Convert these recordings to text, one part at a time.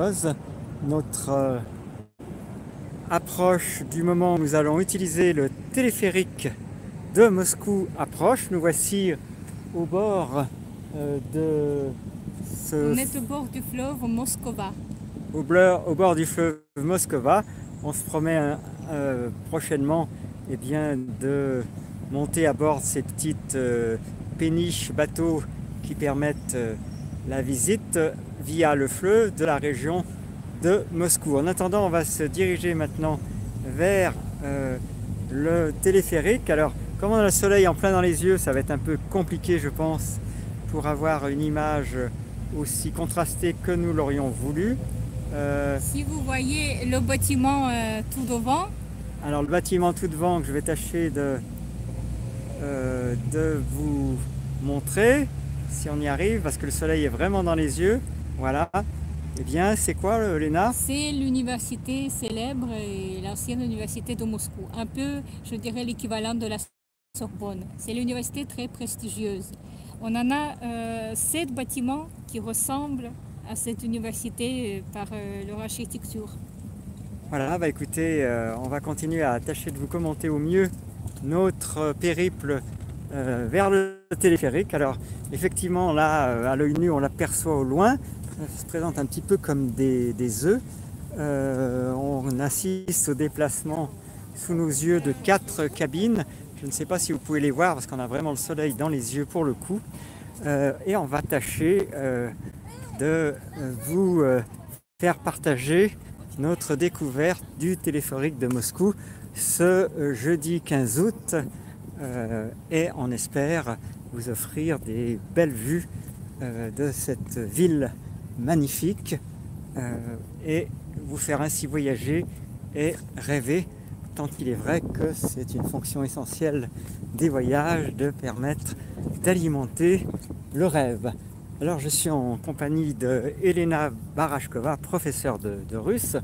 chose. Notre approche du moment où nous allons utiliser le téléphérique de Moscou approche. Nous voici au bord de ce... On est au bord du fleuve Moskova. Au bord du fleuve Moskova. On se promet prochainement eh bien, de monter à bord de ces petites péniches, bateaux qui permettent la visite via le fleuve de la région de Moscou. En attendant, on va se diriger maintenant vers le téléphérique. Alors, comme on a le soleil en plein dans les yeux, ça va être un peu compliqué, je pense, pour avoir une image aussi contrastée que nous l'aurions voulu. Si vous voyez le bâtiment tout devant. Alors, le bâtiment tout devant que je vais tâcher de vous montrer, si on y arrive, parce que le soleil est vraiment dans les yeux. Voilà. Eh bien, c'est quoi, Léna? C'est l'université célèbre, l'ancienne université de Moscou. Un peu, je dirais, l'équivalent de la Sorbonne. C'est l'université très prestigieuse. On en a 7 bâtiments qui ressemblent à cette université par leur architecture. Voilà, bah écoutez, on va continuer à tâcher de vous commenter au mieux notre périple vers le téléphérique. Alors, effectivement, là, à l'œil nu, on l'aperçoit au loin. Se présente un petit peu comme des œufs. On assiste au déplacement sous nos yeux de 4 cabines. Je ne sais pas si vous pouvez les voir parce qu'on a vraiment le soleil dans les yeux pour le coup. Et on va tâcher de vous faire partager notre découverte du téléphérique de Moscou ce jeudi 15 août. Et on espère vous offrir des belles vues de cette ville magnifique et vous faire ainsi voyager et rêver, tant il est vrai que c'est une fonction essentielle des voyages de permettre d'alimenter le rêve. Alors je suis en compagnie de Elena Barashkova, professeure de russe.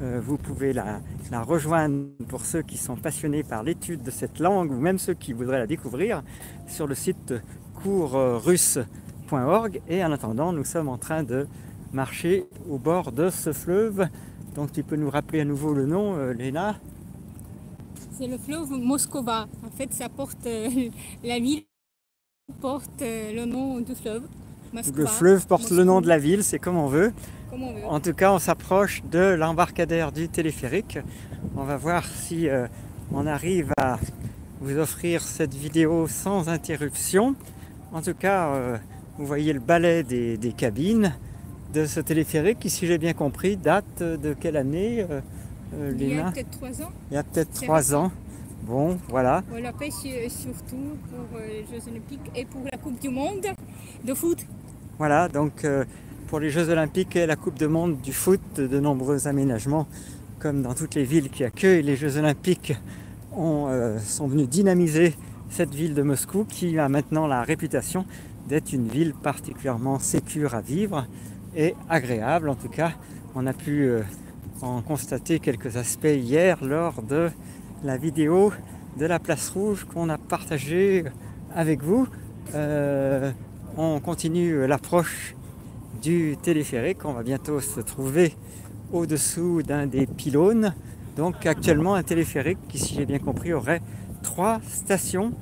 Vous pouvez la rejoindre pour ceux qui sont passionnés par l'étude de cette langue ou même ceux qui voudraient la découvrir sur le site coursrusse.org. Et en attendant, nous sommes en train de marcher au bord de ce fleuve. Donc tu peux nous rappeler à nouveau le nom, Léna? C'est le fleuve Moskova. En fait, ça porte la ville porte le nom du fleuve. Moskova. Le fleuve porte Moscou. Le nom de la ville, c'est comme on veut. Comme on veut. En tout cas, on s'approche de l'embarcadère du téléphérique. On va voir si on arrive à vous offrir cette vidéo sans interruption. En tout cas, vous voyez le balai des cabines de ce téléphérique qui, si j'ai bien compris, date de quelle année, Léna? Il y a peut-être 3 ans. Il y a peut-être 3 ans. Bon, voilà. On l'a fait surtout pour les Jeux Olympiques et pour la Coupe du Monde de foot. Voilà, donc pour les Jeux Olympiques et la Coupe du Monde du foot, de nombreux aménagements, comme dans toutes les villes qui accueillent les Jeux Olympiques, sont venus dynamiser cette ville de Moscou qui a maintenant la réputation d'être une ville particulièrement sécure à vivre et agréable. En tout cas, on a pu en constater quelques aspects hier lors de la vidéo de la Place Rouge qu'on a partagée avec vous. On continue l'approche du téléphérique. On va bientôt se trouver au-dessous d'un des pylônes. Donc actuellement un téléphérique qui, si j'ai bien compris, aurait 3 stations.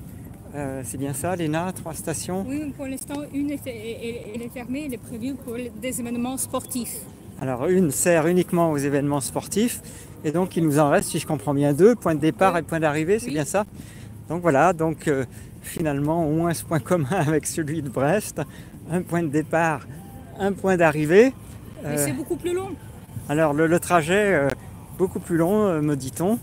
C'est bien ça, Léna, 3 stations? Oui, pour l'instant, une est fermée, elle est prévue pour des événements sportifs. Alors, une sert uniquement aux événements sportifs, et donc il nous en reste, si je comprends bien, 2, point de départ et point d'arrivée, c'est bien ça? Donc voilà, donc finalement, au moins ce point commun avec celui de Brest, un point de départ, un point d'arrivée. Mais c'est beaucoup plus long. Alors, le trajet, beaucoup plus long, me dit-on.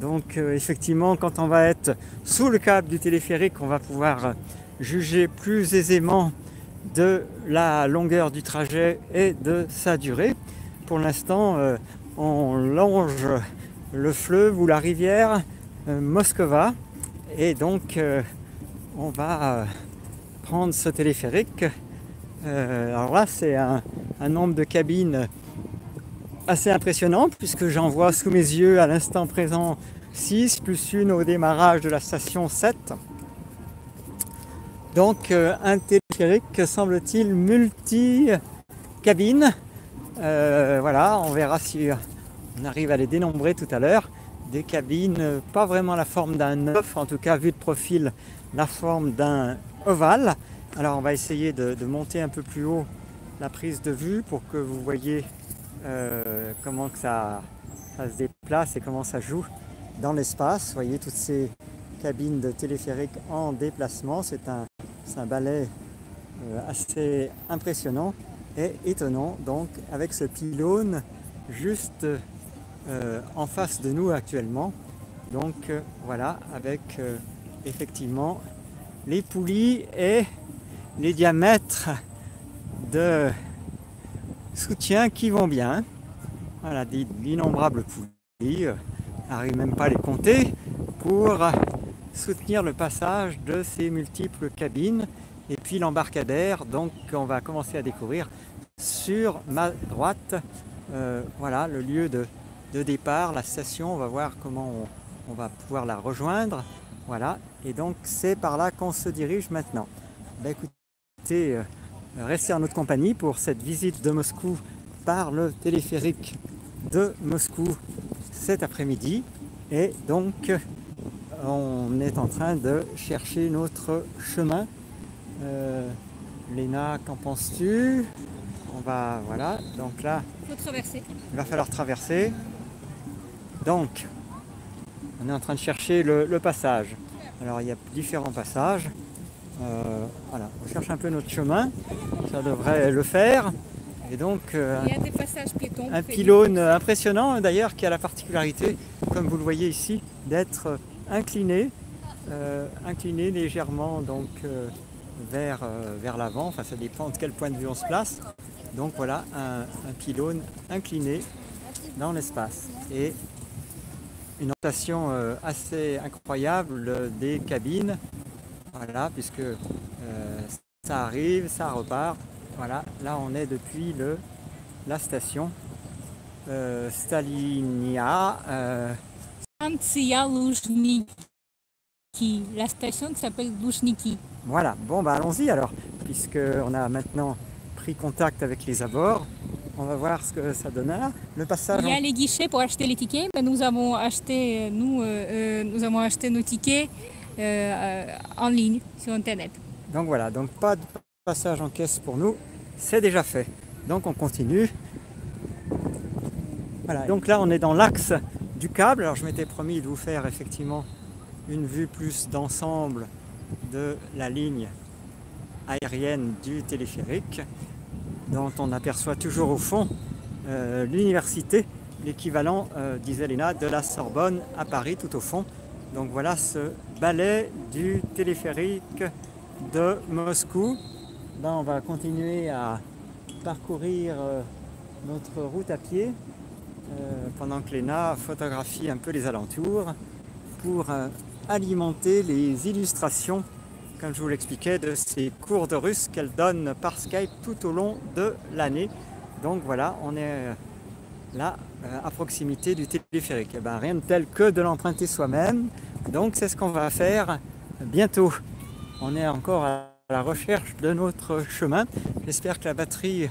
Donc effectivement, quand on va être sous le câble du téléphérique, on va pouvoir juger plus aisément de la longueur du trajet et de sa durée. Pour l'instant, on longe le fleuve ou la rivière Moskova et donc on va prendre ce téléphérique. Alors là, c'est un nombre de cabines assez impressionnant puisque j'en vois sous mes yeux à l'instant présent 6 plus 1 au démarrage de la station 7. Donc un téléphérique semble-t-il multi-cabine Voilà, on verra si on arrive à les dénombrer tout à l'heure. Des cabines, pas vraiment la forme d'un œuf, en tout cas vu de profil, la forme d'un ovale. Alors on va essayer de monter un peu plus haut la prise de vue pour que vous voyez comment que ça se déplace et comment ça joue dans l'espace. Vous voyez toutes ces cabines de téléphérique en déplacement, c'est un ballet assez impressionnant et étonnant, donc avec ce pylône juste en face de nous actuellement. Donc voilà, avec effectivement les poulies et les diamètres de soutien qui vont bien. Voilà, d'innombrables poulies, n'arrive même pas à les compter, pour soutenir le passage de ces multiples cabines. Et puis l'embarcadère, donc on va commencer à découvrir sur ma droite. Voilà le lieu de départ, la station. On va voir comment on va pouvoir la rejoindre. Voilà, et donc c'est par là qu'on se dirige maintenant. Bah, écoutez, restez en notre compagnie pour cette visite de Moscou par le téléphérique de Moscou cet après-midi. Et donc on est en train de chercher notre chemin. Léna, qu'en penses-tu? On va, voilà, donc là faut traverser. Il va falloir traverser. Donc on est en train de chercher le passage. Alors il y a différents passages. Voilà, on cherche un peu notre chemin, ça devrait le faire. Et donc il y a des passages piétons, un pylône impressionnant d'ailleurs, qui a la particularité, comme vous le voyez ici, d'être incliné, incliné légèrement donc vers l'avant, enfin ça dépend de quel point de vue on se place. Donc voilà un pylône incliné dans l'espace et une rotation assez incroyable des cabines. Voilà, puisque ça arrive, ça repart. Voilà, là on est depuis la station Stalinia. La station qui s'appelle Loujniki. Voilà, bon bah allons-y alors, puisqu'on a maintenant pris contact avec les abords. On va voir ce que ça donne là. Le passage. Il y a les guichets pour acheter les tickets. Mais nous avons acheté nos tickets en ligne sur internet. Donc voilà, donc pas de passage en caisse pour nous, c'est déjà fait. Donc on continue. Voilà, donc là on est dans l'axe du câble. Alors je m'étais promis de vous faire effectivement une vue plus d'ensemble de la ligne aérienne du téléphérique, dont on aperçoit toujours au fond l'université, l'équivalent, disait Léna, de la Sorbonne à Paris, tout au fond. Donc voilà ce ballet du téléphérique de Moscou. Ben, on va continuer à parcourir notre route à pied pendant que Léna photographie un peu les alentours pour alimenter les illustrations, comme je vous l'expliquais, de ces cours de russe qu'elle donne par Skype tout au long de l'année. Donc voilà, on est là à proximité du téléphérique. Et ben, rien de tel que de l'emprunter soi-même, donc c'est ce qu'on va faire bientôt. On est encore à la recherche de notre chemin. J'espère que la batterie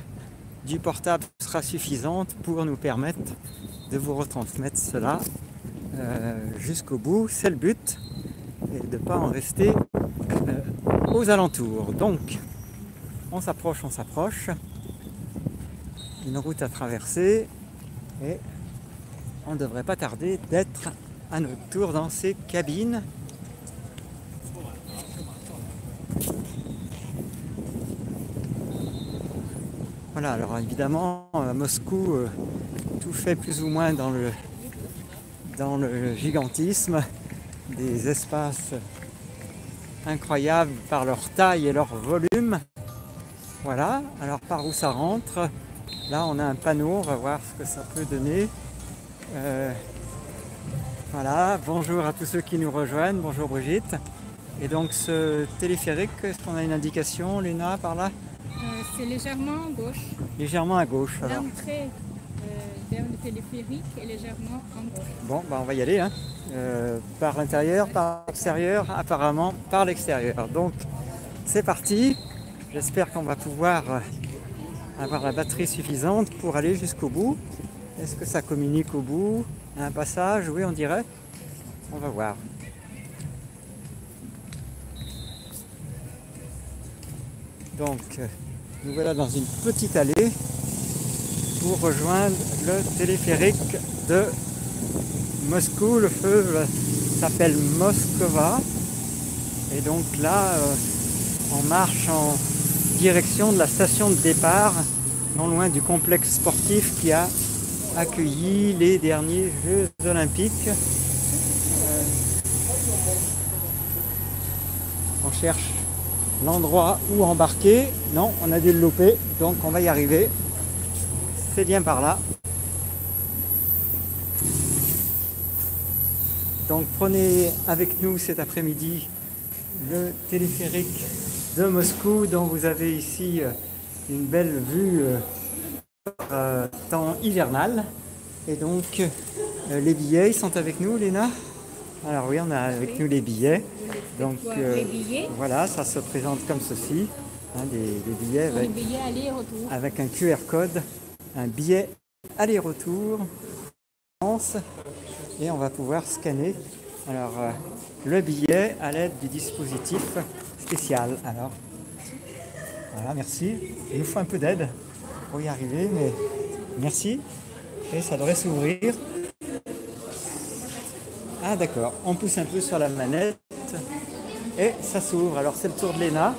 du portable sera suffisante pour nous permettre de vous retransmettre cela jusqu'au bout, c'est le but, et de ne pas en rester aux alentours. Donc on s'approche, une route à traverser, et on ne devrait pas tarder d'être à notre tour dans ces cabines. Voilà, alors évidemment à Moscou tout fait plus ou moins dans le gigantisme, des espaces incroyables par leur taille et leur volume. Voilà, alors par où ça rentre? Là on a un panneau, on va voir ce que ça peut donner. Voilà, bonjour à tous ceux qui nous rejoignent, bonjour Brigitte. Et donc ce téléphérique, est-ce qu'on a une indication, Léna, par là? C'est légèrement à gauche. Légèrement à gauche, alors. Vers le téléphérique et légèrement en gauche. Bon, bah on va y aller, hein. Par l'intérieur, par l'extérieur, apparemment par l'extérieur. Donc c'est parti, j'espère qu'on va pouvoir avoir la batterie suffisante pour aller jusqu'au bout. Est-ce que ça communique au bout? Un passage? Oui, on dirait. On va voir. Donc, nous voilà dans une petite allée pour rejoindre le téléphérique de Moscou. Le feu s'appelle Moskova. Et donc là, on marche en direction de la station de départ, non loin du complexe sportif qui a accueilli les derniers Jeux Olympiques. On cherche l'endroit où embarquer. Non, on a dû le louper, donc on va y arriver. C'est bien par là. Donc prenez avec nous cet après-midi le téléphérique de Moscou, dont vous avez ici une belle vue temps hivernal. Et donc les billets, ils sont avec nous, Léna? Alors oui, on a avec nous les billets. Donc voilà, ça se présente comme ceci, hein, des billets avec un QR code, un billet aller-retour, et on va pouvoir scanner. Alors le billet à l'aide du dispositif spécial. Alors voilà, merci. Il nous faut un peu d'aide pour y arriver, mais merci. Et ça devrait s'ouvrir. Ah d'accord, on pousse un peu sur la manette et ça s'ouvre. Alors c'est le tour de Léna.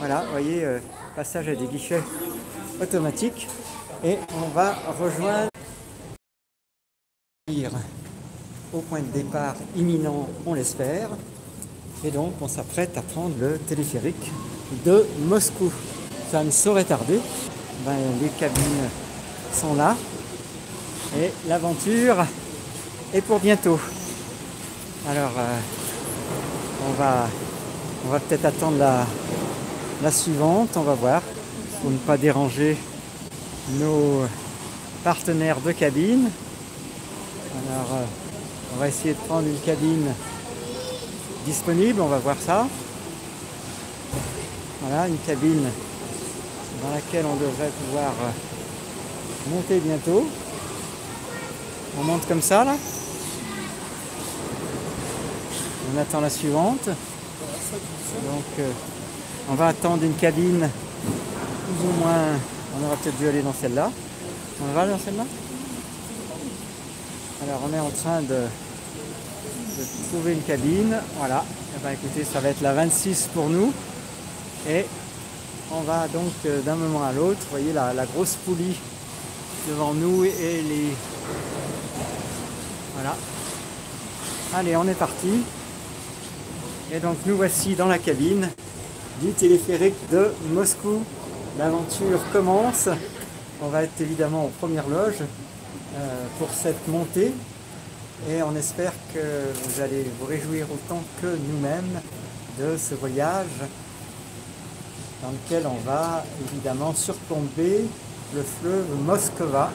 Voilà, vous voyez, passage à des guichets automatiques. Et on va rejoindre au point de départ imminent, on l'espère. Et donc on s'apprête à prendre le téléphérique de Moscou. Ça ne saurait tarder. Ben, les cabines sont là. Et l'aventure est pour bientôt. Alors, on va peut-être attendre la suivante, on va voir, pour ne pas déranger nos partenaires de cabine. Alors, on va essayer de prendre une cabine disponible, on va voir ça. Voilà, une cabine dans laquelle on devrait pouvoir monter bientôt. On monte comme ça, là. On attend la suivante. Donc, on va attendre une cabine, plus ou moins, on aurait peut-être dû aller dans celle-là. On va aller dans celle-là? Alors, on est en train de trouver une cabine. Voilà. Eh bien, écoutez, ça va être la 26 pour nous. Et on va donc d'un moment à l'autre. Vous voyez la grosse poulie devant nous et les... Voilà. Allez, on est parti. Et donc nous voici dans la cabine du téléphérique de Moscou. L'aventure commence. On va être évidemment aux premières loges pour cette montée. Et on espère que vous allez vous réjouir autant que nous-mêmes de ce voyage dans lequel on va évidemment surplomber le fleuve Moskova.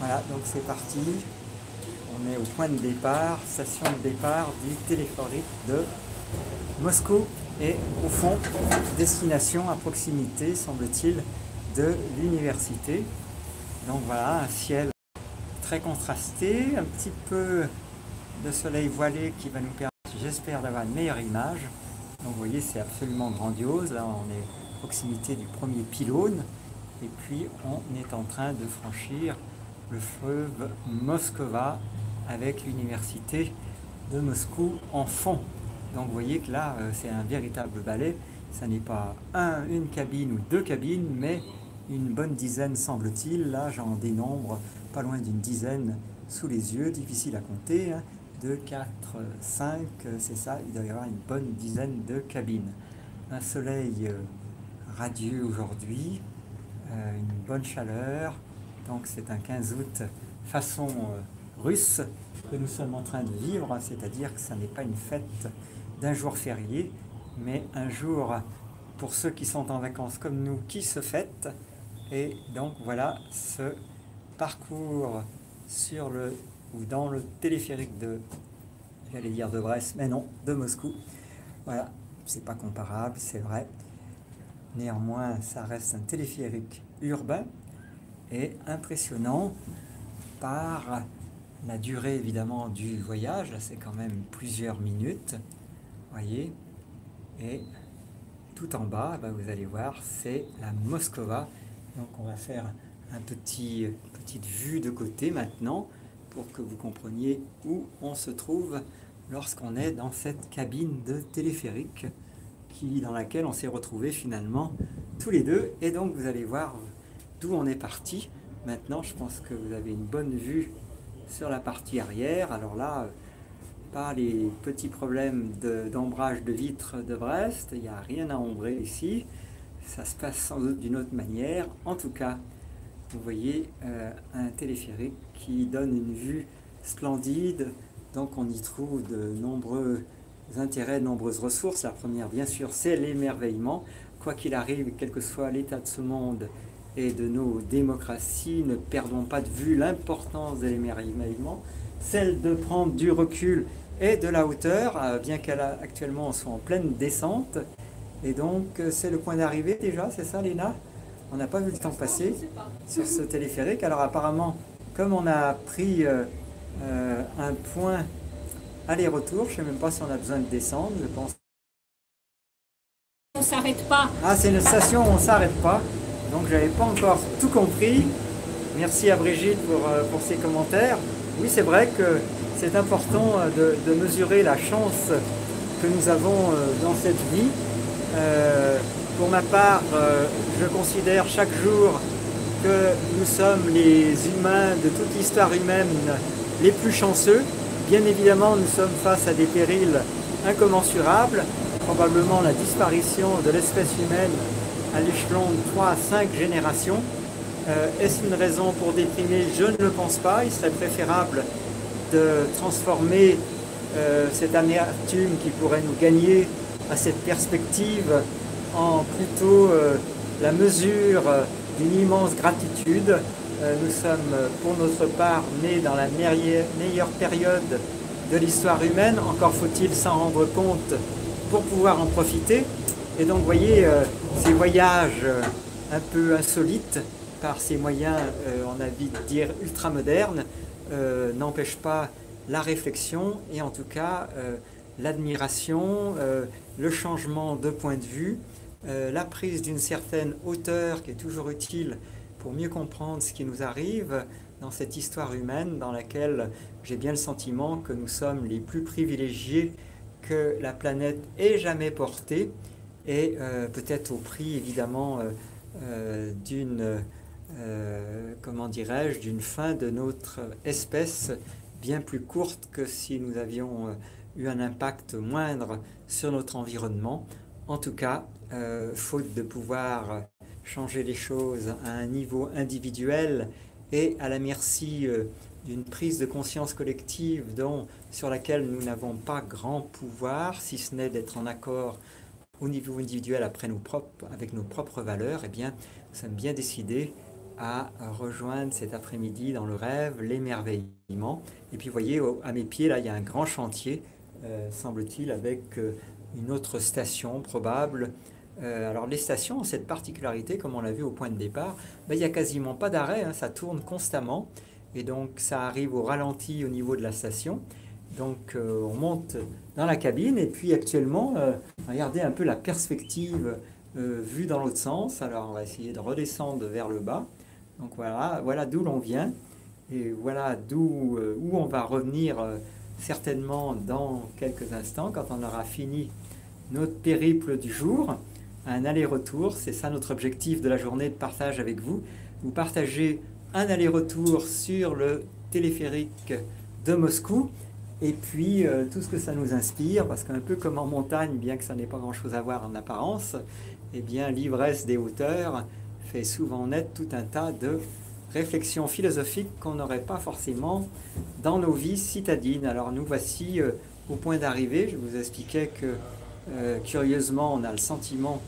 Voilà, donc c'est parti. On est au point de départ, station de départ du téléphérique de Moscou. Et au fond, destination à proximité, semble-t-il, de l'université. Donc voilà, un ciel très contrasté, un petit peu de soleil voilé qui va nous permettre, j'espère, d'avoir une meilleure image. Donc vous voyez, c'est absolument grandiose. Là, on est à proximité du premier pylône. Et puis, on est en train de franchir le fleuve Moskova avec l'université de Moscou en fond. Donc vous voyez que là c'est un véritable ballet, ça n'est pas une cabine ou deux cabines mais une bonne dizaine semble-t-il. Là j'en dénombre pas loin d'une dizaine sous les yeux, difficile à compter, hein. 2, 4, 5, c'est ça, il doit y avoir une bonne dizaine de cabines. Un soleil radieux aujourd'hui, une bonne chaleur. Donc c'est un 15 août façon russe que nous sommes en train de vivre, c'est-à-dire que ça n'est pas une fête d'un jour férié, mais un jour pour ceux qui sont en vacances comme nous qui se fêtent. Et donc voilà ce parcours sur le ou dans le téléphérique de, j'allais dire de Brest, mais non, de Moscou. Voilà, c'est pas comparable, c'est vrai. Néanmoins, ça reste un téléphérique urbain et impressionnant par la durée évidemment du voyage. Là, c'est quand même plusieurs minutes, voyez. Et tout en bas, ben, vous allez voir, c'est la Moskova. Donc on va faire un petite vue de côté maintenant pour que vous compreniez où on se trouve lorsqu'on est dans cette cabine de téléphérique dans laquelle on s'est retrouvés finalement tous les deux. Et donc vous allez voir d'où on est parti. Maintenant, je pense que vous avez une bonne vue sur la partie arrière. Alors là, pas les petits problèmes d'ombrage de vitres de Brest, il n'y a rien à ombrer ici. Ça se passe sans doute d'une autre manière. En tout cas, vous voyez un téléphérique qui donne une vue splendide. Donc on y trouve de nombreux intérêts, de nombreuses ressources. La première, bien sûr, c'est l'émerveillement. Quoi qu'il arrive, quel que soit l'état de ce monde et de nos démocraties, ne perdons pas de vue l'importance de l'émerveillement, celle de prendre du recul et de la hauteur, bien qu'actuellement on soit en pleine descente. Et donc, c'est le point d'arrivée déjà, c'est ça, Léna? On n'a pas vu le temps passer sur ce téléphérique. Alors apparemment, comme on a pris un point aller-retour, je ne sais même pas si on a besoin de descendre, je pense. On ne s'arrête pas. Ah, c'est une station où on ne s'arrête pas. Donc, je n'avais pas encore tout compris. Merci à Brigitte pour ses commentaires. Oui, c'est vrai que c'est important de mesurer la chance que nous avons dans cette vie. Pour ma part, je considère chaque jour que nous sommes les humains de toute l'histoire humaine les plus chanceux. Bien évidemment, nous sommes face à des périls incommensurables, probablement la disparition de l'espèce humaine à l'échelon de 3 à 5 générations. Est-ce une raison pour déprimer? Je ne le pense pas. Il serait préférable de transformer cette amertume qui pourrait nous gagner à cette perspective en plutôt la mesure d'une immense gratitude. Nous sommes pour notre part nés dans la meilleure période de l'histoire humaine, encore faut-il s'en rendre compte pour pouvoir en profiter. Et donc vous voyez ces voyages un peu insolites par ces moyens, on a envie de dire ultra modernes, n'empêchent pas la réflexion et en tout cas l'admiration, le changement de point de vue, la prise d'une certaine hauteur qui est toujours utile pour mieux comprendre ce qui nous arrive dans cette histoire humaine dans laquelle j'ai bien le sentiment que nous sommes les plus privilégiés que la planète ait jamais porté et peut-être au prix évidemment d'une comment dirais-je, d'une fin de notre espèce bien plus courte que si nous avions eu un impact moindre sur notre environnement. En tout cas, faute de pouvoir changer les choses à un niveau individuel et à la merci d'une prise de conscience collective sur laquelle nous n'avons pas grand pouvoir, si ce n'est d'être en accord au niveau individuel après avec nos propres valeurs, eh bien, nous sommes bien décidés à rejoindre cet après-midi dans le rêve, l'émerveillement. Et puis, vous voyez, à mes pieds, là, il y a un grand chantier, semble-t-il, avec une autre station probable. Alors, les stations ont cette particularité, comme on l'a vu au point de départ, ben, il n'y a quasiment pas d'arrêt, hein, ça tourne constamment. Et donc, ça arrive au ralenti au niveau de la station. Donc, on monte dans la cabine. Et puis, actuellement, regardez un peu la perspective vue dans l'autre sens. Alors, on va essayer de redescendre vers le bas. Donc, voilà d'où l'on vient. Et voilà d'où où on va revenir certainement dans quelques instants, quand on aura fini notre périple du jour, un aller-retour. C'est ça notre objectif de la journée de partage avec vous. Vous partagez un aller-retour sur le téléphérique de Moscou et puis tout ce que ça nous inspire, parce qu'un peu comme en montagne, bien que ça n'ait pas grand-chose à voir en apparence, eh bien l'ivresse des hauteurs fait souvent naître tout un tas de réflexions philosophiques qu'on n'aurait pas forcément dans nos vies citadines. Alors nous voici au point d'arrivée. Je vous expliquais que curieusement, on a le sentiment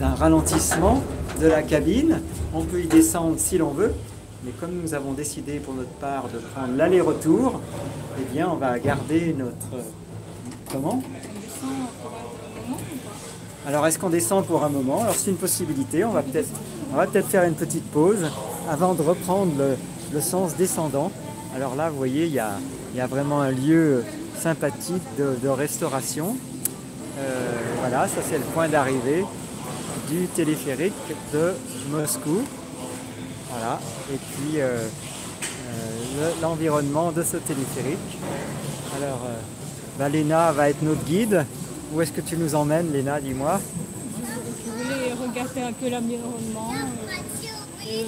d'un ralentissement de la cabine. On peut y descendre si l'on veut, mais comme nous avons décidé pour notre part de prendre l'aller-retour, eh bien, on va garder notre... Comment? Alors est-ce qu'on descend pour un moment? Alors c'est une possibilité, on va peut-être faire une petite pause avant de reprendre le sens descendant. Alors là vous voyez il y a vraiment un lieu sympathique de restauration. Voilà, ça c'est le point d'arrivée du téléphérique de Moscou. Voilà, et puis l'environnement de ce téléphérique. Alors Léna va être notre guide. Où est-ce que tu nous emmènes, Léna, dis-moi? Je voulais regarder un peu l'environnement,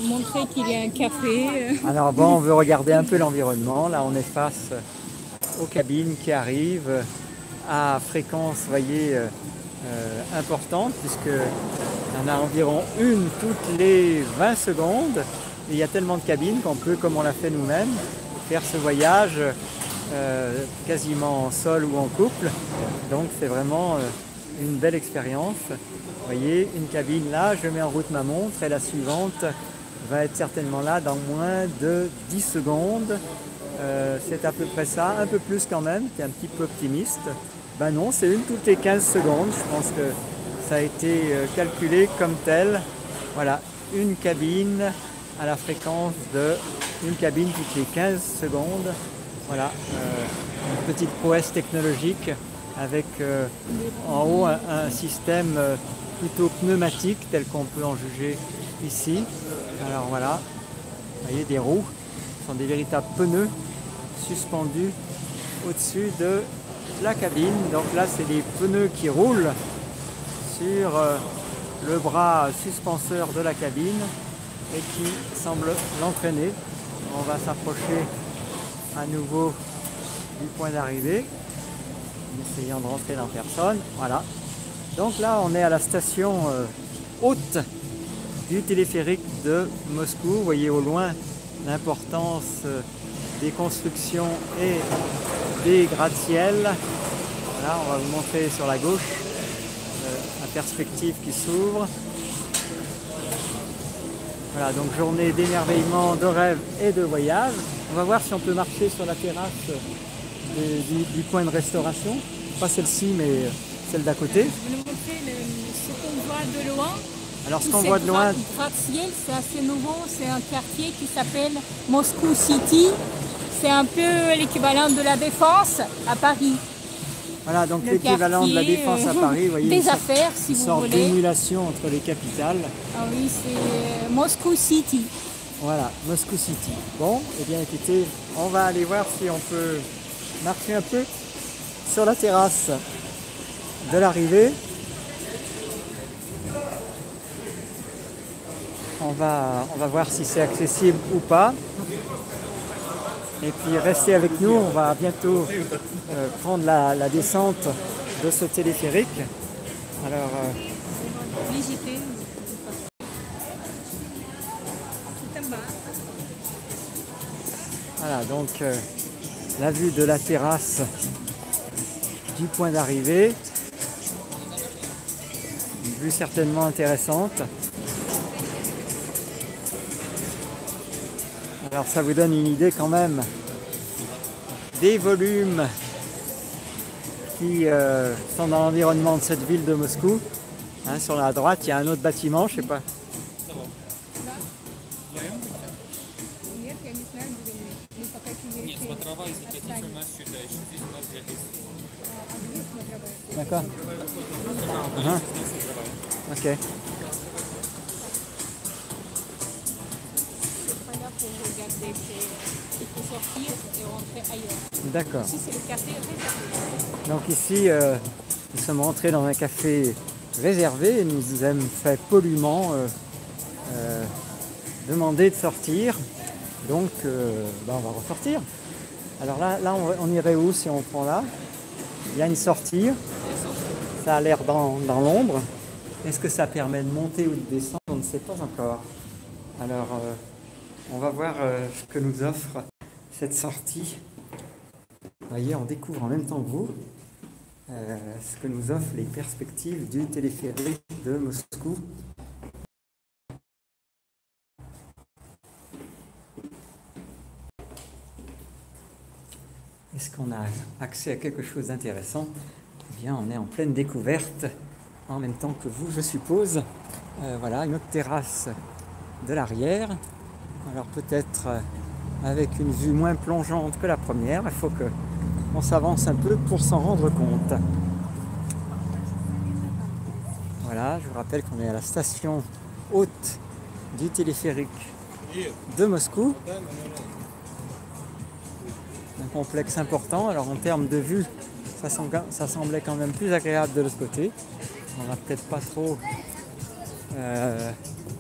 montrer qu'il y a un café. Alors bon, on veut regarder un peu l'environnement. Là, on est face aux cabines qui arrivent à fréquence, voyez, importante, puisque on a environ une toutes les 20 secondes. Et il y a tellement de cabines qu'on peut, comme on l'a fait nous-mêmes, faire ce voyage quasiment en sol ou en couple. Donc c'est vraiment une belle expérience. Vous voyez, une cabine là, je mets en route ma montre et la suivante va être certainement là dans moins de 10 secondes. C'est à peu près ça, un peu plus quand même, t'es un petit peu optimiste. Ben non, c'est une toutes les 15 secondes, je pense que ça a été calculé comme tel. Voilà, une cabine à la fréquence de une cabine toutes les 15 secondes. Voilà, une petite prouesse technologique avec en haut un système plutôt pneumatique tel qu'on peut en juger ici. Alors voilà, vous voyez des roues, ce sont des véritables pneus suspendus au-dessus de la cabine. Donc là c'est des pneus qui roulent sur le bras suspenseur de la cabine et qui semble l'entraîner. On va s'approcher à nouveau du point d'arrivée, en essayant de rentrer dans personne. Voilà. Donc là, on est à la station haute du téléphérique de Moscou. Vous voyez au loin l'importance des constructions et des gratte-ciels. Là, on va vous montrer sur la gauche la perspective qui s'ouvre. Voilà, donc journée d'émerveillement, de rêve et de voyage. On va voir si on peut marcher sur la terrasse du point de restauration. Pas celle-ci, mais celle d'à côté. Je vais vous montrer ce qu'on voit de loin. Alors ce qu'on voit de loin... gratte-ciel, c'est assez nouveau. C'est un quartier qui s'appelle Moscou City. C'est un peu l'équivalent de la Défense à Paris. Voilà, donc l'équivalent de la Défense à Paris, vous voyez, des affaires, si vous voulez. Une sorte d'émulation entre les capitales. Ah oui, c'est Moscou City. Voilà, Moscou City. Bon, eh bien écoutez, on va aller voir si on peut marcher un peu sur la terrasse de l'arrivée. On va voir si c'est accessible ou pas. Et puis restez avec nous, on va bientôt prendre la descente de ce téléphérique. Alors, voilà, donc la vue de la terrasse du point d'arrivée, une vue certainement intéressante. Alors ça vous donne une idée quand même des volumes qui sont dans l'environnement de cette ville de Moscou. Hein, sur la droite, il y a un autre bâtiment, je ne sais pas. D'accord. Uh-huh. Ok. D'accord. Donc ici, nous sommes rentrés dans un café réservé et nous avons fait poliment demander de sortir. Donc, on va ressortir. Alors là on irait où si on prend là? Il y a une sortie. Ça a l'air dans l'ombre. Est-ce que ça permet de monter ou de descendre? On ne sait pas encore. Alors, on va voir ce que nous offre cette sortie. Vous voyez, on découvre en même temps que vous ce que nous offrent les perspectives du téléphérique de Moscou. Est-ce qu'on a accès à quelque chose d'intéressant? Eh bien, on est en pleine découverte en même temps que vous, je suppose. Voilà, une autre terrasse de l'arrière. Alors peut-être avec une vue moins plongeante que la première. Il faut qu'on s'avance un peu pour s'en rendre compte. Voilà, je vous rappelle qu'on est à la station haute du téléphérique de Moscou. Un complexe important. Alors en termes de vue, ça semblait quand même plus agréable de l'autre côté. On n'a peut-être pas trop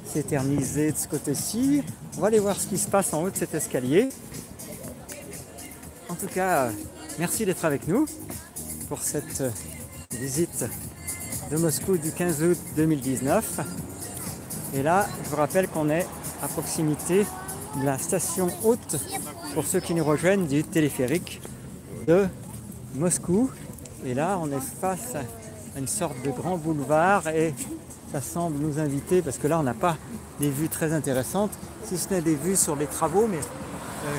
s'éterniser de ce côté-ci. On va aller voir ce qui se passe en haut de cet escalier. En tout cas, merci d'être avec nous pour cette visite de Moscou du 15 août 2019. Et là, je vous rappelle qu'on est à proximité de la station haute, pour ceux qui nous rejoignent, du téléphérique de Moscou. Et là, on est face à une sorte de grand boulevard et ça semble nous inviter, parce que là, on n'a pas des vues très intéressantes, si ce n'est des vues sur les travaux, mais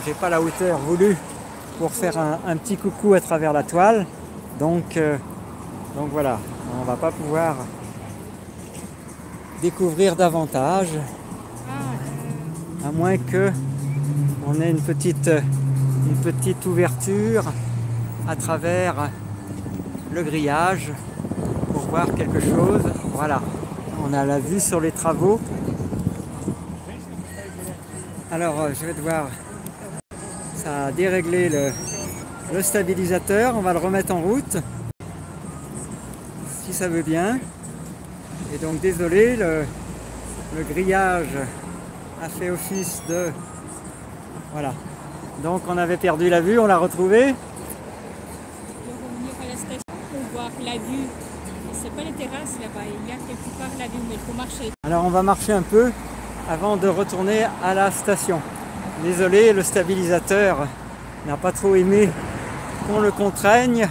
j'ai pas la hauteur voulue pour faire un petit coucou à travers la toile. Donc voilà, on va pas pouvoir découvrir davantage, à moins que on ait une petite ouverture à travers le grillage pour voir quelque chose. Voilà, on a la vue sur les travaux. Alors je vais devoir, ça a déréglé le stabilisateur, on va le remettre en route si ça veut bien. Et donc désolé, le grillage a fait office de... Voilà. Donc on avait perdu la vue, on l'a retrouvée. Alors on va marcher un peu avant de retourner à la station. Désolé, le stabilisateur n'a pas trop aimé qu'on le contraigne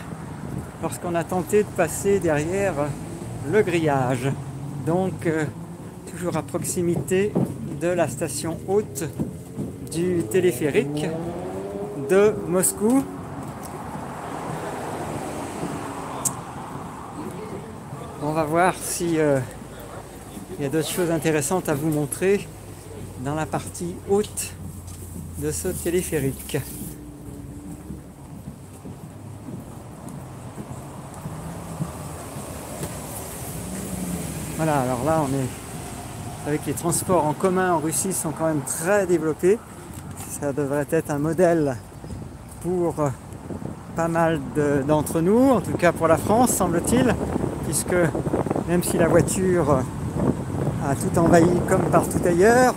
lorsqu'on a tenté de passer derrière le grillage. Donc toujours à proximité de la station haute du téléphérique de Moscou. On va voir si il y a d'autres choses intéressantes à vous montrer dans la partie haute de ce téléphérique. Voilà, alors là on est... avec les transports en commun en Russie sont quand même très développés. Ça devrait être un modèle pour pas mal d'entre nous, en tout cas pour la France, semble-t-il, puisque même si la voiture a tout envahi comme partout ailleurs,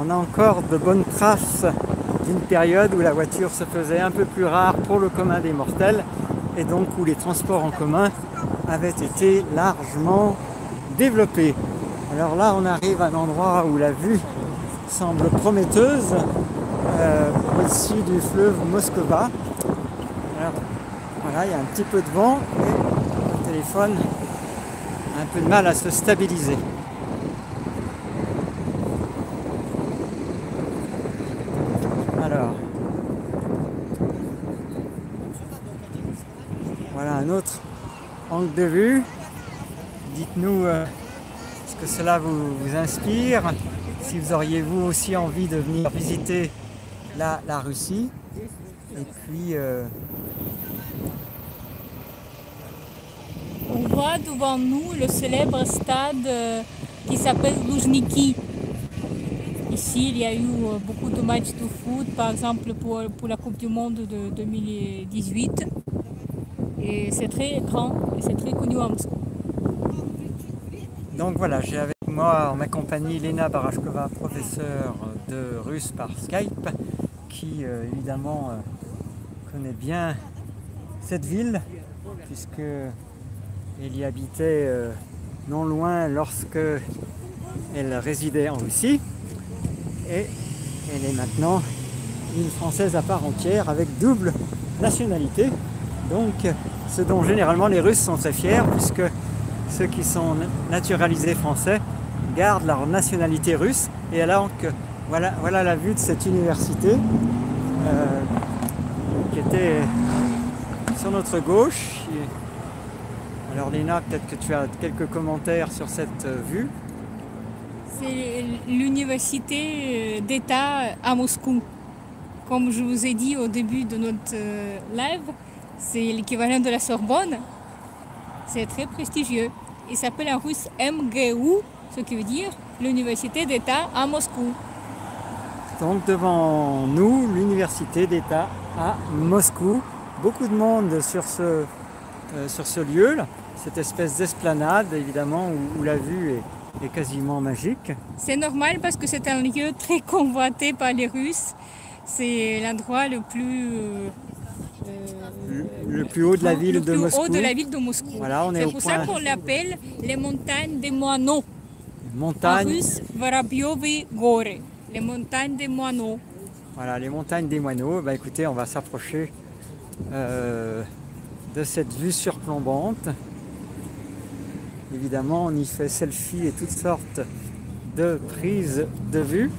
on a encore de bonnes traces d'une période où la voiture se faisait un peu plus rare pour le commun des mortels et donc où les transports en commun avaient été largement développés. Alors là, on arrive à un endroit où la vue semble prometteuse, au-dessus du fleuve Moskova. Alors, voilà, il y a un petit peu de vent et le téléphone a un peu de mal à se stabiliser. Alors, voilà un autre angle de vue. Dites-nous... que cela vous inspire, si vous auriez vous aussi envie de venir visiter la Russie. Et puis on voit devant nous le célèbre stade qui s'appelle Loujniki. Ici il y a eu beaucoup de matchs de foot, par exemple pour la Coupe du Monde de 2018, et c'est très grand et c'est très connu en Moscou. Donc voilà, j'ai avec moi en ma compagnie Lena Barashkova, professeure de russe par Skype, qui évidemment connaît bien cette ville, puisqu'elle y habitait non loin lorsque elle résidait en Russie. Et elle est maintenant une Française à part entière avec double nationalité. Donc ce dont généralement les Russes sont très fiers, puisque ceux qui sont naturalisés français gardent leur nationalité russe. Et alors que voilà la vue de cette université qui était sur notre gauche. Alors Lina, peut-être que tu as quelques commentaires sur cette vue. C'est l'université d'État à Moscou. Comme je vous ai dit au début de notre live, c'est l'équivalent de la Sorbonne. C'est très prestigieux. Il s'appelle en russe MGU, ce qui veut dire l'université d'État à Moscou. Donc devant nous, l'université d'État à Moscou. Beaucoup de monde sur ce lieu, là, cette espèce d'esplanade évidemment où la vue est quasiment magique. C'est normal parce que c'est un lieu très convoité par les Russes. C'est l'endroit le plus haut de la ville de Moscou. Voilà, c'est pour ça qu'on l'appelle les montagnes des moineaux. En russe, Vorobyovy Gory. Les montagnes des moineaux. Voilà, les montagnes des moineaux. Bah, écoutez, on va s'approcher de cette vue surplombante. Évidemment, on y fait selfie et toutes sortes de prises de vue.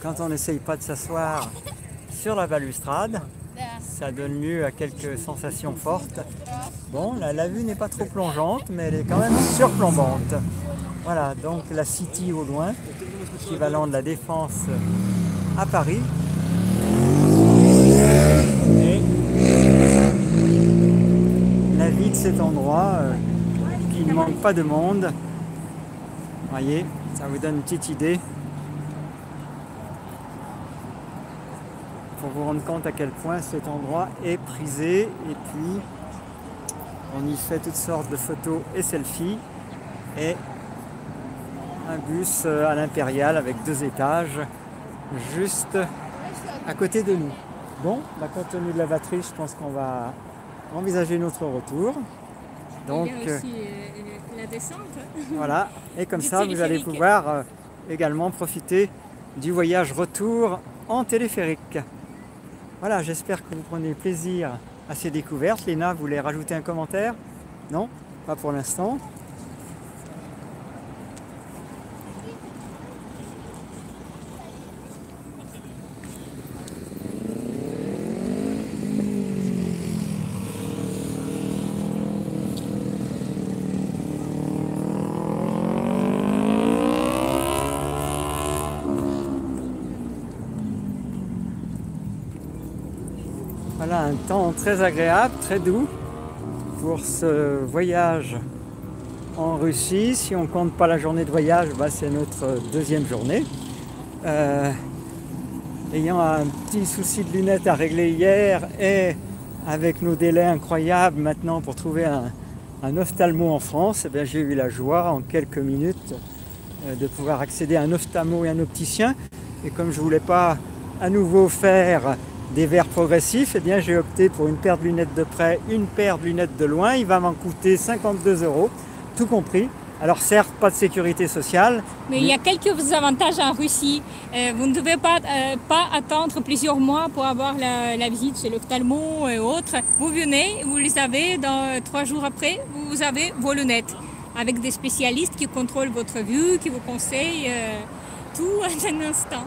Quand on n'essaye pas de s'asseoir sur la balustrade, ça donne lieu à quelques sensations fortes. Bon, la vue n'est pas trop plongeante, mais elle est quand même surplombante. Voilà, donc la City au loin, équivalent de la Défense à Paris. Et la vie de cet endroit, qui ne manque pas de monde. Voyez, ça vous donne une petite idée. Pour vous rendre compte à quel point cet endroit est prisé, et puis on y fait toutes sortes de photos et selfies, et un bus à l'Impérial avec 2 étages juste à côté de nous. Bon, bah, compte tenu de la batterie, je pense qu'on va envisager notre retour. Donc, il y a aussi la descente. Voilà, et comme ça vous allez pouvoir également profiter du voyage retour en téléphérique. Voilà, j'espère que vous prenez plaisir à ces découvertes. Léna, vous voulez rajouter un commentaire? Non? Pas pour l'instant. Voilà, un temps très agréable, très doux pour ce voyage en Russie. Si on ne compte pas la journée de voyage, bah c'est notre 2e journée. Ayant un petit souci de lunettes à régler hier, et avec nos délais incroyables maintenant pour trouver un ophtalmo en France, eh bien j'ai eu la joie en quelques minutes de pouvoir accéder à un ophtalmo et un opticien. Et comme je ne voulais pas à nouveau faire des verres progressifs, et eh bien j'ai opté pour une paire de lunettes de près, une paire de lunettes de loin. Il va m'en coûter 52 €, tout compris. Alors certes, pas de sécurité sociale. Mais il y a quelques avantages en Russie. Vous ne devez pas attendre plusieurs mois pour avoir la visite chez l'ophtalmo et autres. Vous venez, vous les avez, dans 3 jours après, vous avez vos lunettes. Avec des spécialistes qui contrôlent votre vue, qui vous conseillent tout à un instant.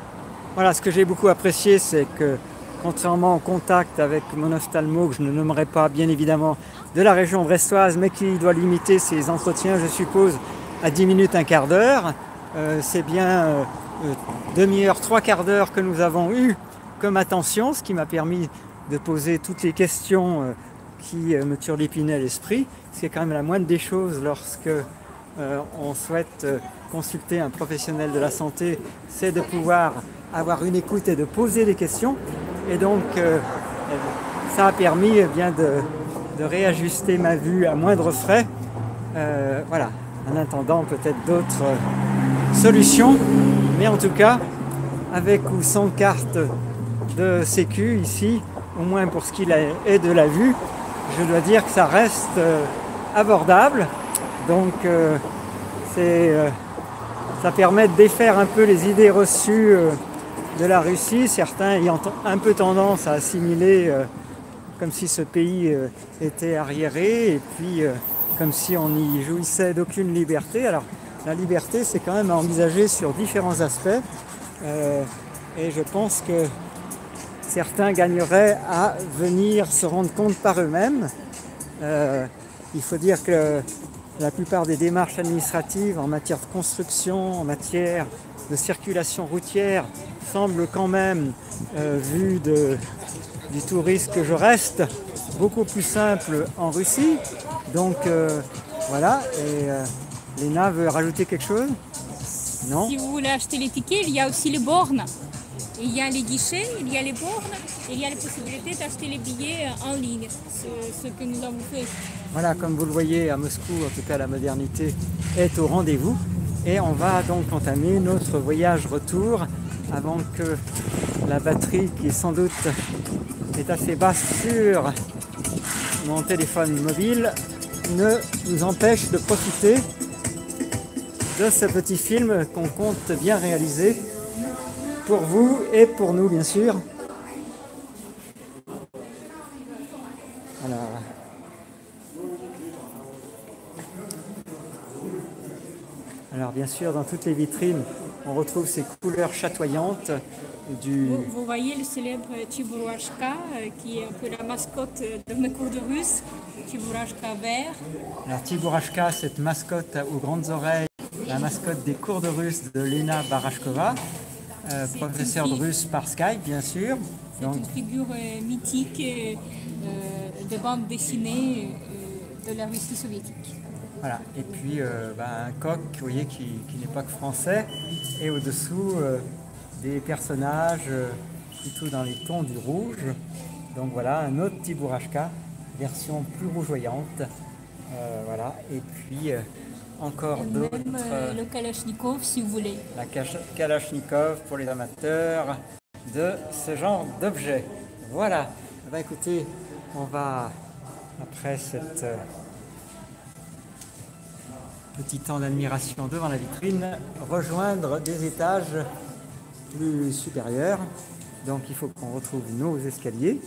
Voilà, ce que j'ai beaucoup apprécié, c'est que contrairement au contact avec mon ophtalmo, que je ne nommerai pas bien évidemment, de la région brestoise, mais qui doit limiter ses entretiens, je suppose, à 10 minutes, un quart d'heure. C'est bien demi-heure, 3 quarts d'heure que nous avons eu comme attention, ce qui m'a permis de poser toutes les questions qui me turlupinaient à l'esprit. C'est quand même la moindre des choses lorsque on souhaite consulter un professionnel de la santé, c'est de pouvoir avoir une écoute et de poser des questions. Et donc, ça a permis bien de réajuster ma vue à moindre frais. Voilà, en attendant peut-être d'autres solutions. Mais en tout cas, avec ou sans carte de sécu ici, au moins pour ce qu'il est de la vue, je dois dire que ça reste abordable. Donc, ça permet de défaire un peu les idées reçues de la Russie, certains ayant un peu tendance à assimiler comme si ce pays était arriéré, et puis comme si on n'y jouissait d'aucune liberté. Alors la liberté, c'est quand même à envisager sur différents aspects, et je pense que certains gagneraient à venir se rendre compte par eux-mêmes Il faut dire que la plupart des démarches administratives en matière de construction, en matière de circulation routière, semblent quand même, vu du touriste que je reste, beaucoup plus simples en Russie. Donc voilà, et Léna veut rajouter quelque chose? Non? Si vous voulez acheter les tickets, il y a aussi les bornes. Il y a les guichets, il y a les bornes, et il y a la possibilité d'acheter les billets en ligne, ce que nous avons fait. Voilà, comme vous le voyez à Moscou, en tout cas la modernité est au rendez-vous. Et on va donc entamer notre voyage retour avant que la batterie, qui sans doute est assez basse sur mon téléphone mobile, ne nous empêche de profiter de ce petit film qu'on compte bien réaliser. Pour vous et pour nous, bien sûr. Voilà. Alors, bien sûr, dans toutes les vitrines, on retrouve ces couleurs chatoyantes du... Vous voyez le célèbre Tchibourouachka, qui est un peu la mascotte de mes cours de russe, Tchibourouachka vert. Alors, Tchibourouachka, cette mascotte aux grandes oreilles, la mascotte des cours de russe de Lena Barashkova. Professeur de russe par Skype, bien sûr. C'est une figure mythique de bande dessinée de la Russie soviétique. Voilà, et puis un coq, vous voyez, qui n'est pas que français, et au-dessous des personnages plutôt dans les tons du rouge. Donc voilà, un autre Tchibourouachka, version plus rougeoyante. Voilà, et puis... encore d'autres. Le Kalachnikov, si vous voulez. La Kalachnikov pour les amateurs de ce genre d'objet. Voilà. Bah, écoutez, on va, après cet petit temps d'admiration devant la vitrine, rejoindre des étages plus supérieurs. Donc il faut qu'on retrouve nos escaliers.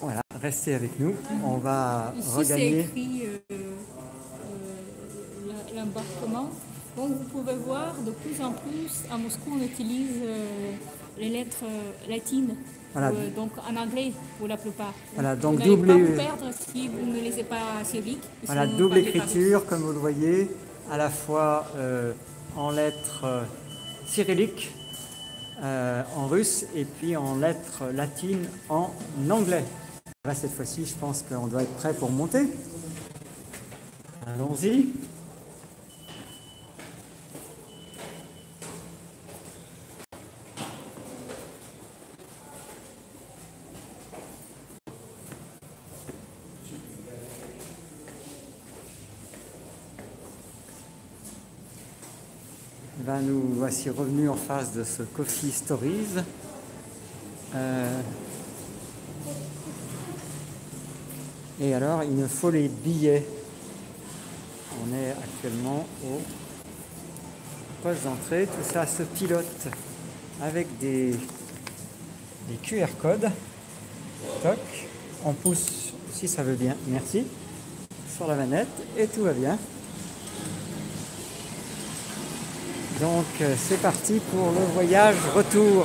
Voilà, restez avec nous. On va regagner. L'embarquement. Donc vous pouvez voir de plus en plus à Moscou on utilise les lettres latines, voilà. Donc en anglais pour la plupart. Voilà, donc vous n'allez pas vous perdre si vous ne lisez pas civique. Voilà, si double écriture comme vous le voyez, à la fois en lettres cyrilliques en russe et puis en lettres latines en anglais. Là, cette fois-ci je pense qu'on doit être prêt pour monter. Allons-y. Ben, nous voici revenus en face de ce Coffee Stories. Et alors, il nous faut les billets. On est actuellement au poste d'entrée. Tout ça se pilote avec des QR codes. Toc. On pousse, si ça veut bien, merci, sur la manette et tout va bien. Donc c'est parti pour le voyage retour.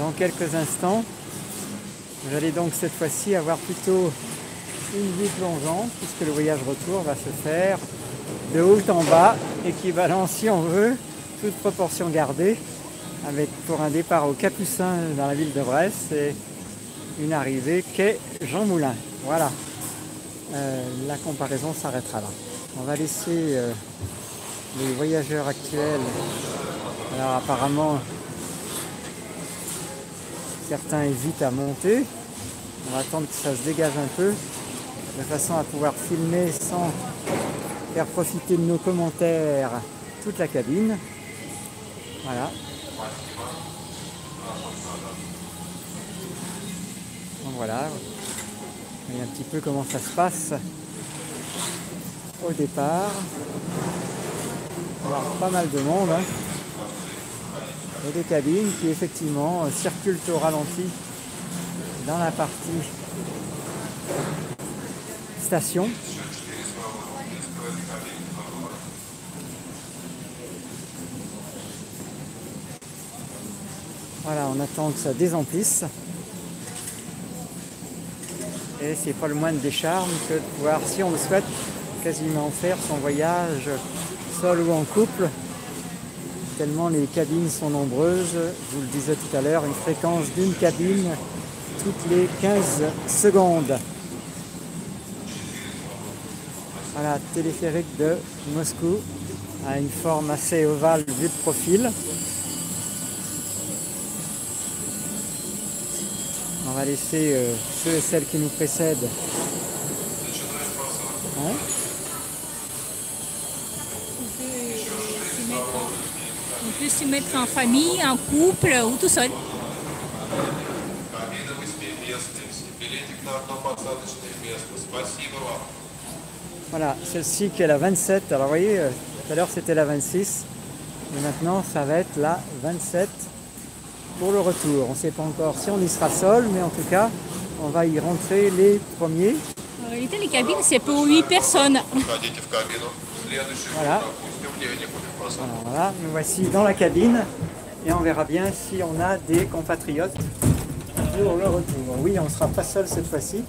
Dans quelques instants, vous allez donc cette fois-ci avoir plutôt une vie plongeante puisque le voyage retour va se faire de haut en bas, équivalent si on veut, toute proportion gardée, avec pour un départ au Capucin dans la ville de Brest et une arrivée quai Jean Moulin. Voilà, la comparaison s'arrêtera là. On va laisser... les voyageurs actuels, alors apparemment certains hésitent à monter, on va attendre que ça se dégage un peu, de façon à pouvoir filmer sans faire profiter de nos commentaires toute la cabine. Voilà. Donc voilà, vous voyez un petit peu comment ça se passe au départ. Alors, pas mal de monde hein. Et des cabines qui effectivement circulent au ralenti dans la partie station. Voilà, on attend que ça désemplisse et c'est pas le moindre des charmes que de pouvoir, si on le souhaite, quasiment faire son voyage seul ou en couple, tellement les cabines sont nombreuses. Je vous le disais tout à l'heure, une fréquence d'une cabine toutes les 15 secondes. Voilà, téléphérique de Moscou, à une forme assez ovale vue de profil. On va laisser ceux et celles qui nous précèdent. Hein? On peut s'y mettre en famille, en couple ou tout seul. Voilà, celle-ci qui est la 27. Alors vous voyez, tout à l'heure c'était la 26. Et maintenant ça va être la 27 pour le retour. On ne sait pas encore si on y sera seul, mais en tout cas, on va y rentrer les premiers. En réalité, les cabines, c'est pour 8 personnes. Voilà. Alors, voilà, nous voici dans la cabine et on verra bien si on a des compatriotes pour le retour. Oui, on ne sera pas seul cette fois-ci,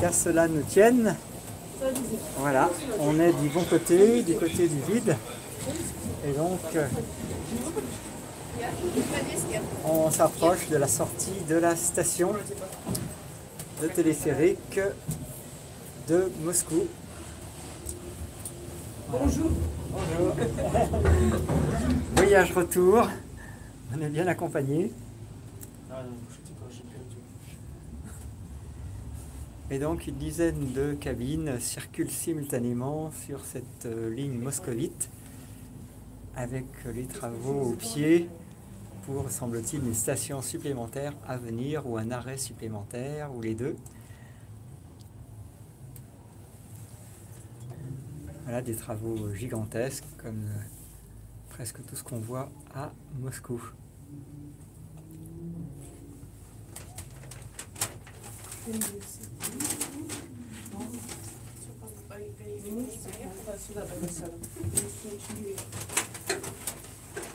car cela nous tienne. Voilà, on est du bon côté, du côté du vide. Et donc, on s'approche de la sortie de la station de téléphérique de Moscou. Bonjour. Bonjour. Voyage retour. On est bien accompagné. Et donc une dizaine de cabines circulent simultanément sur cette ligne moscovite, avec les travaux au pied pour, semble-t-il, une station supplémentaire à venir ou un arrêt supplémentaire ou les deux. Voilà des travaux gigantesques comme presque tout ce qu'on voit à Moscou.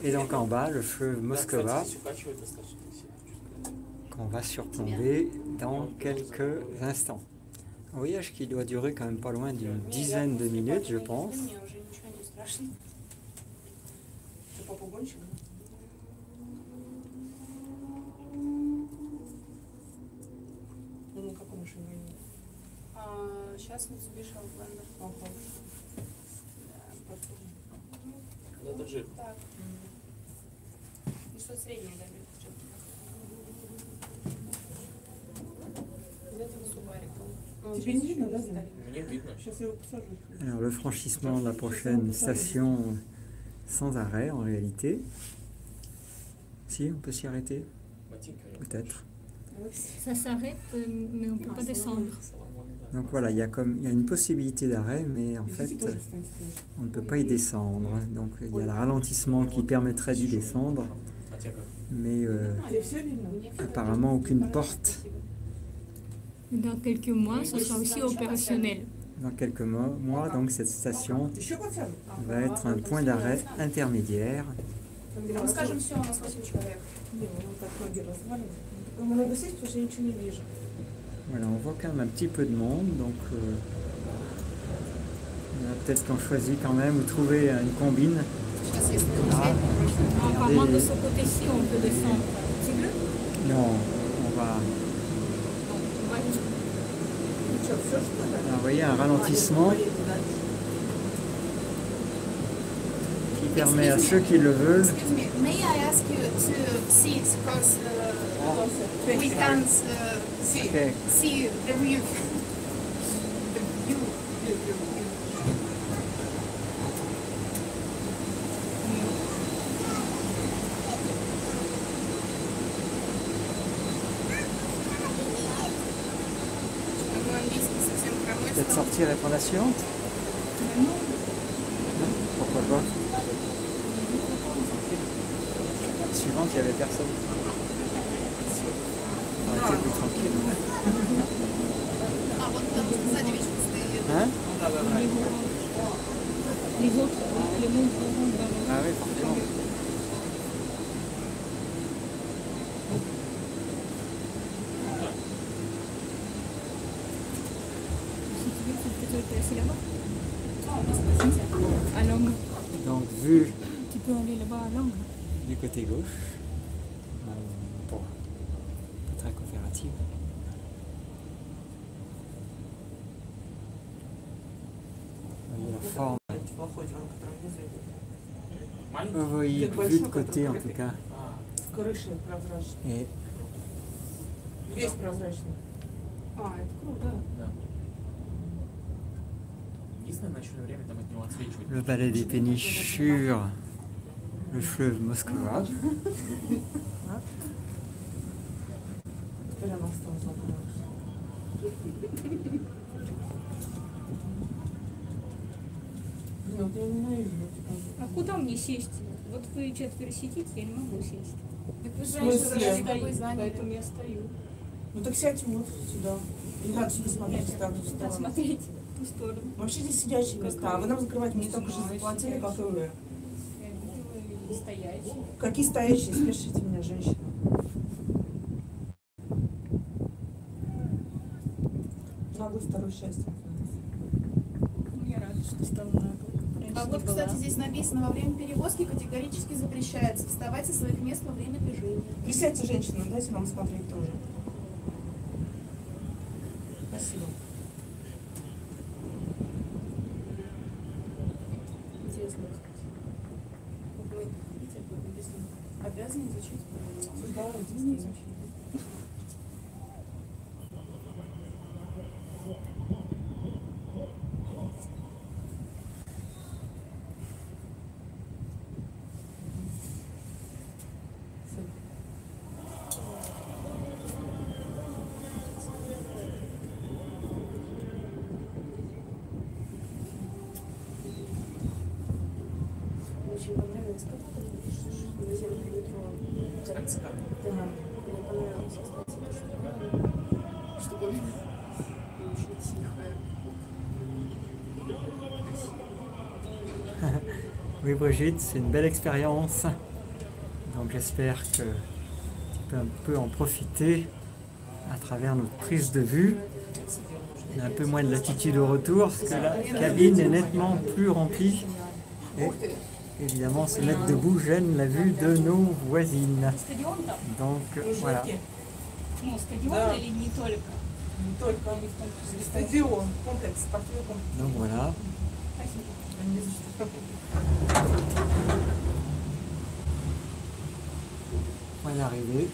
Et donc en bas, le fleuve Moskova, qu'on va surplomber dans quelques instants. Un voyage qui doit durer quand même pas loin d'une dizaine de minutes, je pense. Alors, le franchissement de la prochaine station sans arrêt en réalité. Si, on peut s'y arrêter, peut-être. Ça s'arrête, mais on ne peut pas descendre. Donc voilà, il y a une possibilité d'arrêt, mais en fait, on ne peut pas y descendre. Donc il y a le ralentissement qui permettrait d'y descendre, mais apparemment aucune porte. Dans quelques mois, ce sera aussi opérationnel. Dans quelques mois, donc cette station va être un point d'arrêt intermédiaire. Voilà, on voit quand même un petit peu de monde, donc peut-être qu'on choisit quand même ou trouver une combine. Apparemment de ce côté-ci, on peut descendre. C'est bleu ? Non, on va... Vous voyez un ralentissement qui permet à ceux qui le veulent. Peut-être sortir et prendre la suivante? Non. Pourquoi pas? La suivante, il n'y avait personne. On était plus tranquille. Hein? Les autres, le monde. Ah oui, forcément. vue tu peux aller là-bas à l'angle du côté gauche pour la coopérative. La forme. Vous voyez plus de côté en tout cas. Et le palais des péniches sur le fleuve Moskowa. А куда мне сесть? Вот вы четверо сидите, я не могу сесть. Так вы же не знаете, поэтому я стою. Ну так сядьте вот сюда. И надо сюда смотреть, так да, смотрите в ту сторону. Вообще здесь сидящие места, а вы нам закрывать мне только что заплатили, как и вы. Стоящие. Какие стоящие? Спешите меня, женщина. Нагло второе счастье. Я рада, что стала нагло. А вот, кстати, здесь написано, во время перевозки категорически запрещается вставать со своих мест во время движения. Присядьте, женщина, дайте вам смотреть тоже. Спасибо. Интересно. Вы видите, вы обязаны изучить. Да, обязаны изучить. Oui, Brigitte, c'est une belle expérience. Donc j'espère que tu peux un peu en profiter à travers notre prise de vue. Il y a un peu moins de latitude au retour, parce que la cabine est nettement plus remplie. Et évidemment, se mettre debout gêne la vue de nos voisines. Donc voilà. Donc voilà. Point d'arrivée,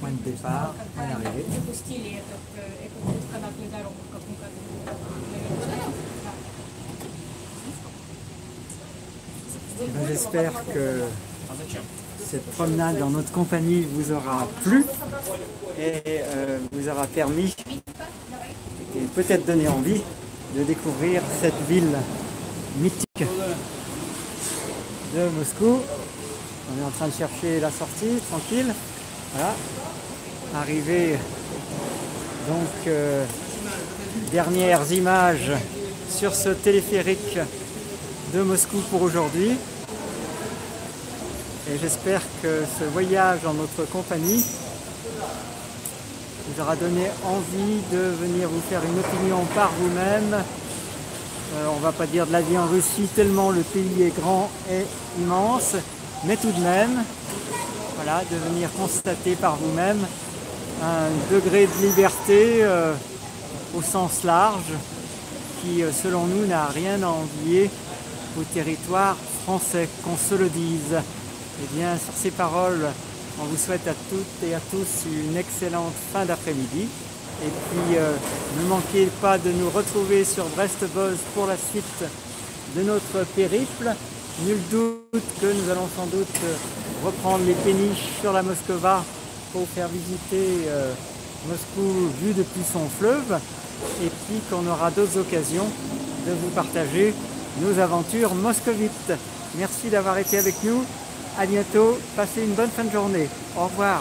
point de départ, point d'arrivée. J'espère que cette promenade dans notre compagnie vous aura plu et vous aura permis et peut-être donné envie de découvrir cette ville mythique de Moscou. On est en train de chercher la sortie, tranquille. Voilà. Arrivé, donc, dernières images sur ce téléphérique de Moscou pour aujourd'hui. Et j'espère que ce voyage en notre compagnie vous aura donné envie de venir vous faire une opinion par vous-même. On va pas dire de la vie en Russie tellement le pays est grand et immense, mais tout de même, voilà, de venir constater par vous-même un degré de liberté au sens large qui, selon nous, n'a rien à envier au territoire français, qu'on se le dise. Eh bien, sur ces paroles, on vous souhaite à toutes et à tous une excellente fin d'après-midi. Et puis, ne manquez pas de nous retrouver sur Brest-Boz pour la suite de notre périple. Nul doute que nous allons sans doute reprendre les péniches sur la Moskowa pour faire visiter Moscou vue depuis son fleuve. Et puis qu'on aura d'autres occasions de vous partager nos aventures moscovites. Merci d'avoir été avec nous. À bientôt. Passez une bonne fin de journée. Au revoir.